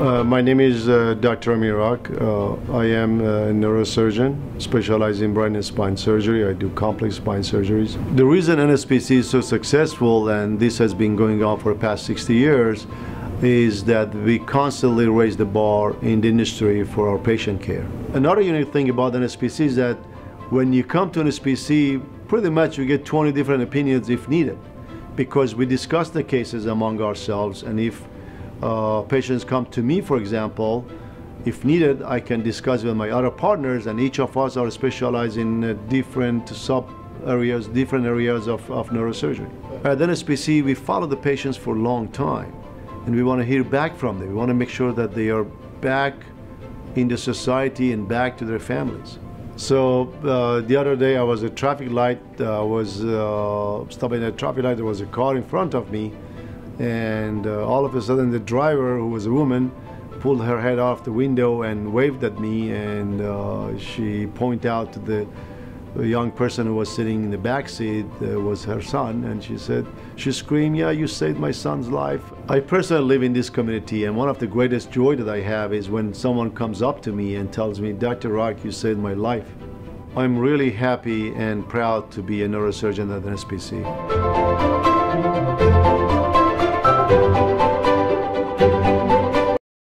My name is Dr. Ramin Rak. I am a neurosurgeon specialized in brain and spine surgery. I do complex spine surgeries. The reason NSPC is so successful, and this has been going on for the past 60 years, is that we constantly raise the bar in the industry for our patient care. Another unique thing about NSPC is that when you come to NSPC, pretty much you get 20 different opinions if needed, because we discuss the cases among ourselves, and if patients come to me, for example, if needed, I can discuss with my other partners, and each of us are specialized in different sub-areas, different areas of neurosurgery. At NSPC, we follow the patients for a long time, and we want to hear back from them. We want to make sure that they are back in the society and back to their families. So the other day, I was at a traffic light. I was stopping at a traffic light. There was a car in front of me, and all of a sudden the driver, who was a woman, pulled her head off the window and waved at me, and she pointed out to the young person who was sitting in the back seat, was her son, and she screamed, "Yeah, you saved my son's life." I personally live in this community, and one of the greatest joy that I have is when someone comes up to me and tells me, "Dr. Rak, you saved my life." I'm really happy and proud to be a neurosurgeon at NSPC.